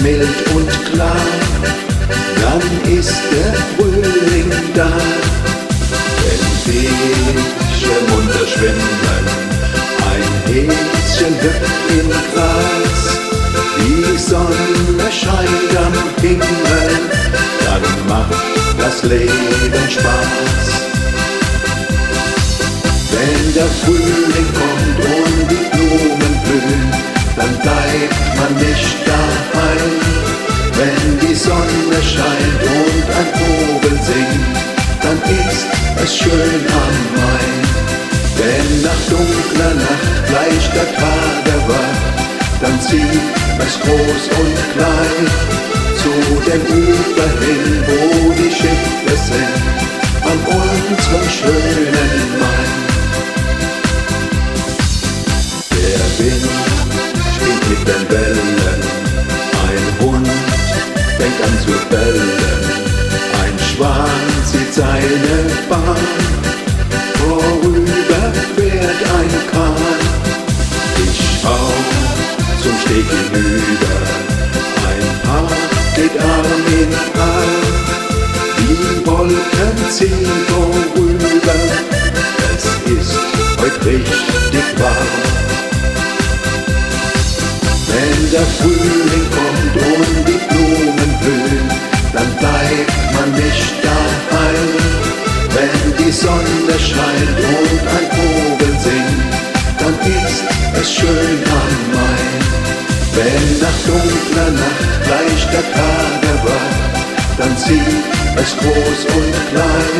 Mild und klar, dann ist der Frühling da. Wenn Fische munter schwimmen, ein Häschen hüpft im Gras, die Sonne scheint am Himmel, dann macht das Leben Spaß. Wenn der Frühling kommt und die Blumen blühen, dann bleibt man nicht daheim. Wenn die Sonne scheint und ein Vogel singt, dann ist es schön am Main. Wenn nach dunkler Nacht gleich der Tag erwacht, dann zieht es groß und klein zu dem Ufer hin, wo die Schiffe sind, an unserem schönen Main. Der Wind mit den Wellen, ein Hund fängt an zu bellen, ein Schwan zieht seine Bahn, vorüber fährt ein Kahn. Ich schau zum Steg hinüber, ein Paar geht Arm in Arm, die Wolken ziehen vorüber, es ist heut richtig warm. Wenn der Frühling kommt und die Blumen blühen, dann bleibt man nicht daheim. Wenn die Sonne scheint und ein Vogel singt, dann ist es schön am Main. Wenn nach dunkler Nacht gleich der Tag erwacht, dann zieht es groß und klein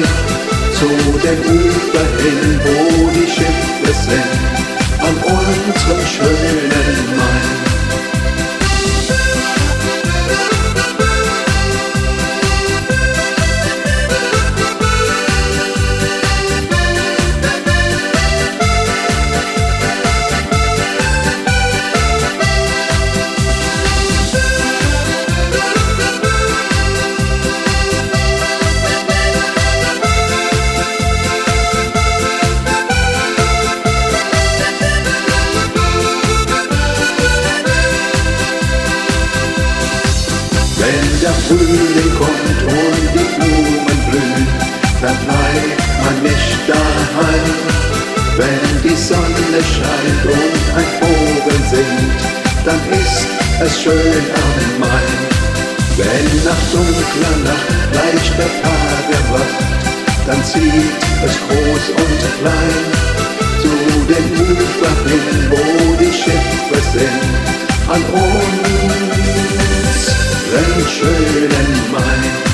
zu dem Ufer hin, wo die Schiffe sind, an unserem schönen Main. Wenn der Frühling kommt und die Blumen blühen, dann bleibt man nicht daheim. Wenn die Sonne scheint und ein Vogel singt, dann ist es schön am Main. Wenn nach dunkler Nacht gleich der Tag erwacht, dann zieht es groß und klein zu den Ufern hin, wo die Schiffe sind, an uns. Schönen Main.